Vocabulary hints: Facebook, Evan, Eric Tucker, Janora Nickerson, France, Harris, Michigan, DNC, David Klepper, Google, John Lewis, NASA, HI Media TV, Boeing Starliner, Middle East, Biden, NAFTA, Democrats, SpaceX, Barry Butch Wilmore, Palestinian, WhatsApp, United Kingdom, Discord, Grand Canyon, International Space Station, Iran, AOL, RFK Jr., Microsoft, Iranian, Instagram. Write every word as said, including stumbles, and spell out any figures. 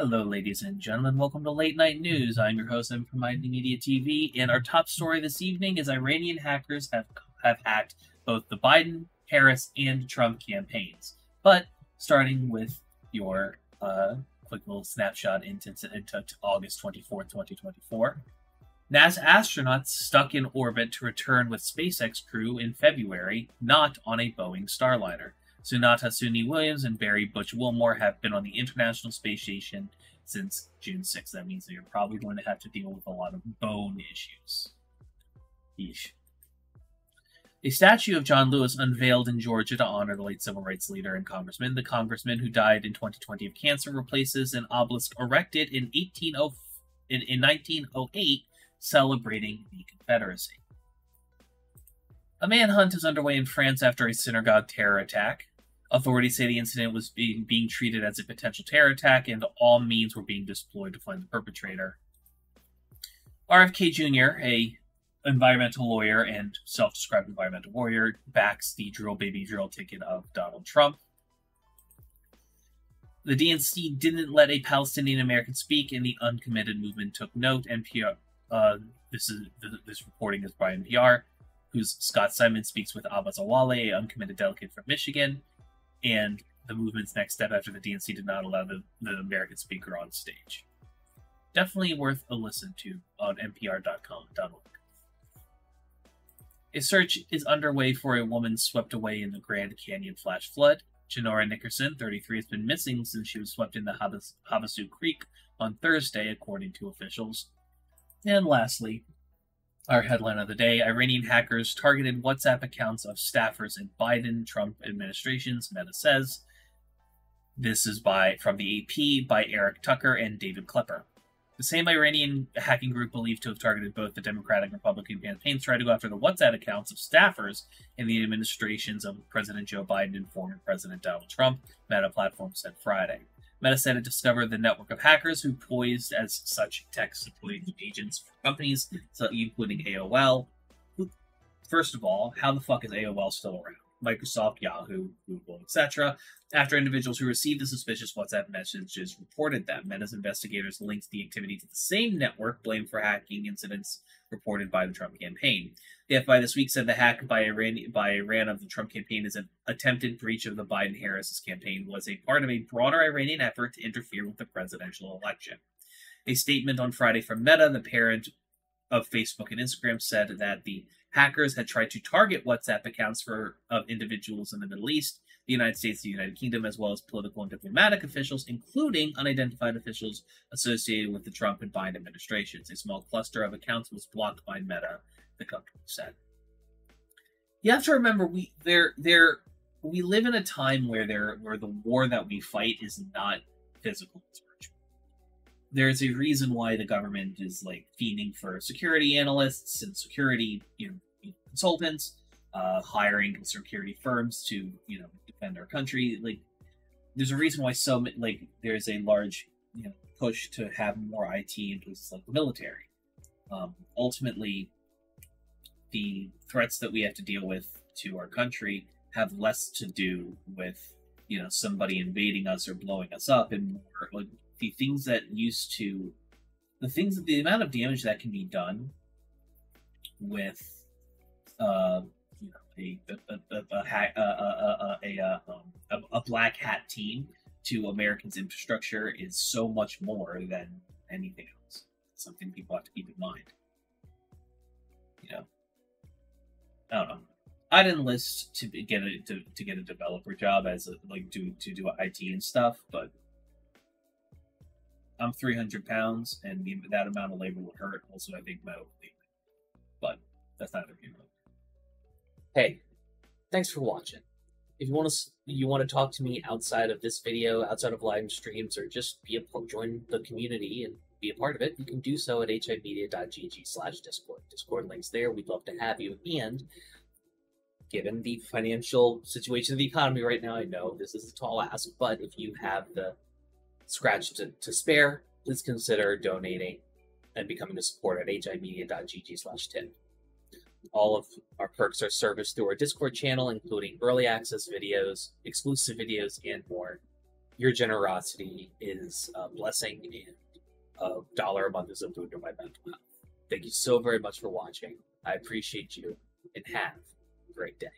Hello, ladies and gentlemen. Welcome to Late Night News. I'm your host, Evan from H I Media T V, and our top story this evening is Iranian hackers have, have hacked both the Biden, Harris, and Trump campaigns. But starting with your uh, quick little snapshot into, into August twenty-fourth, twenty twenty-four, NASA astronauts stuck in orbit to return with SpaceX crew in February, not on a Boeing Starliner. Sunita Sunita Williams and Barry Butch Wilmore have been on the International Space Station since June sixth. That means that you're probably going to have to deal with a lot of bone issues. Yeesh. A statue of John Lewis unveiled in Georgia to honor the late civil rights leader and congressman. The congressman who died in twenty twenty of cancer replaces an obelisk erected in, eighteen oh, in, in nineteen oh eight celebrating the Confederacy. A manhunt is underway in France after a synagogue terror attack. Authorities say the incident was being, being treated as a potential terror attack and all means were being deployed to find the perpetrator. R F K Junior, a environmental lawyer and self-described environmental warrior, backs the drill baby drill ticket of Donald Trump. The D N C didn't let a Palestinian American speak and the uncommitted movement took note. N P R, uh, this, is, this reporting is by N P R. Who's Scott Simon speaks with Abbas Awale, an uncommitted delegate from Michigan, and the movement's next step after the D N C did not allow the, the American speaker on stage. Definitely worth a listen to on N P R dot com dot org. A search is underway for a woman swept away in the Grand Canyon flash flood. Janora Nickerson, thirty-three, has been missing since she was swept in the Havas Havasu Creek on Thursday, according to officials. And lastly, our headline of the day, Iranian hackers targeted WhatsApp accounts of staffers in Biden, Trump administrations, Meta says. This is by from the A P by Eric Tucker and David Klepper. The same Iranian hacking group believed to have targeted both the Democratic and Republican campaigns tried to go after the WhatsApp accounts of staffers in the administrations of President Joe Biden and former President Donald Trump, Meta platform said Friday. Meta said it discovered the network of hackers who poised as such tech support agents for companies, including A O L. First of all, how the fuck is A O L still around? Microsoft, Yahoo, Google, et cetera. After individuals who received the suspicious WhatsApp messages reported them, Meta's investigators linked the activity to the same network blamed for hacking incidents reported by the Trump campaign. The F B I this week said the hack by Iran, by Iran of the Trump campaign is an attempted breach of the Biden-Harris campaign was a part of a broader Iranian effort to interfere with the presidential election. A statement on Friday from Meta, the parent of Facebook and Instagram, said that the hackers had tried to target WhatsApp accounts for of individuals in the Middle East, the United States, the United Kingdom, as well as political and diplomatic officials, including unidentified officials associated with the Trump and Biden administrations. A small cluster of accounts was blocked by Meta, the company said. You have to remember, we there there we live in a time where there where the war that we fight is not physical. There's a reason why the government is like fiending for security analysts and security, you know, consultants, uh, hiring security firms to, you know, defend our country. Like, there's a reason why so many, like there's a large, you know, push to have more I T in places like the military. Um, ultimately, the threats that we have to deal with to our country have less to do with, you know, somebody invading us or blowing us up, and more like, the things that used to, the things, the amount of damage that can be done with, uh, you know, a a a a a, a, a, um, a a black hat team to Americans' infrastructure is so much more than anything else. It's something people have to keep in mind. You know, I don't know. I'd enlist to get a to, to get a developer job as a, like to to do I T and stuff, but I'm three hundred pounds, and that amount of labor would hurt. Also, I think my own labor. But that's not a hero. Hey, thanks for watching. If you want to, you want to talk to me outside of this video, outside of live streams, or just be a join the community and be a part of it, you can do so at h i media dot g g slash discord. Discord links there. We'd love to have you. And given the financial situation of the economy right now, I know this is a tall ask, but if you have the scratch to, to spare, please consider donating and becoming a supporter at h i media dot g g slash tip. All of our perks are serviced through our Discord channel, including early access videos, exclusive videos, and more. your generosity is a blessing, and a dollar a month is a food to my mental health. Thank you so very much for watching. I appreciate you, and have a great day.